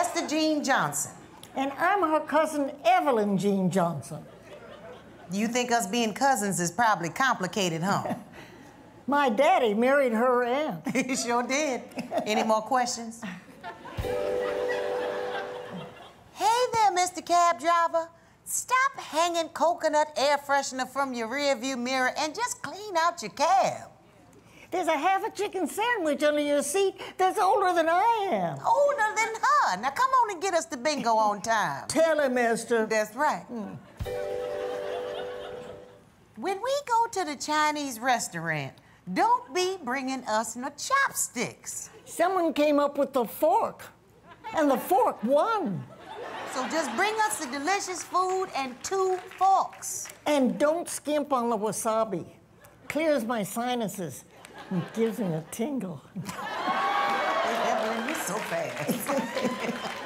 Esther Jean Johnson. And I'm her cousin, Evelyn Jean Johnson. You think us being cousins is probably complicated, huh? My daddy married her aunt. He sure did. Any more questions? Hey there, Mr. Cab Driver. Stop hanging coconut air freshener from your rearview mirror and just clean out your cab. There's a half a chicken sandwich under your seat that's older than I am. Older than her. Now, come on and get us to bingo on time. Tell him, Esther. That's right. Mm. When we go to the Chinese restaurant, don't be bringing us no chopsticks. Someone came up with the fork, and the fork won. So just bring us the delicious food and two forks. And don't skimp on the wasabi. Clears my sinuses. It gives me a tingle. Evelyn, you're so fast.